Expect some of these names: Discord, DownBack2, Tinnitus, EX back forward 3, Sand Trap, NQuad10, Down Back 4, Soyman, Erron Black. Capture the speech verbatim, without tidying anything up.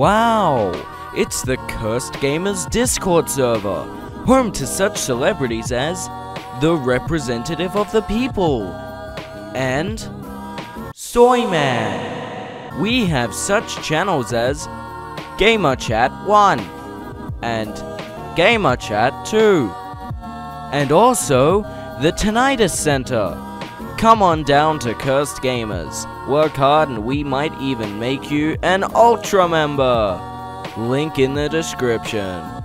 Wow! It's the Cursed Gamers Discord server, home to such celebrities as the Representative of the People and Soyman. We have such channels as Gamer Chat one and Gamer Chat two, and also the Tinnitus Center. Come on down to Cursed Gamers, work hard, and we might even make you an Ultra member. Link in the description.